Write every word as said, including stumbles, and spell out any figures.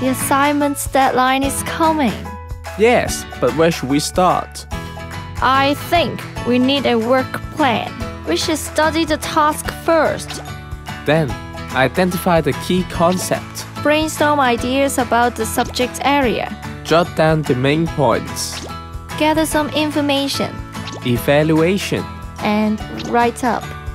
The assignment's deadline is coming. Yes, but where should we start? I think we need a work plan. We should study the task first. Then, identify the key concept. Brainstorm ideas about the subject area. Jot down the main points. Gather some information. Evaluation. And write up.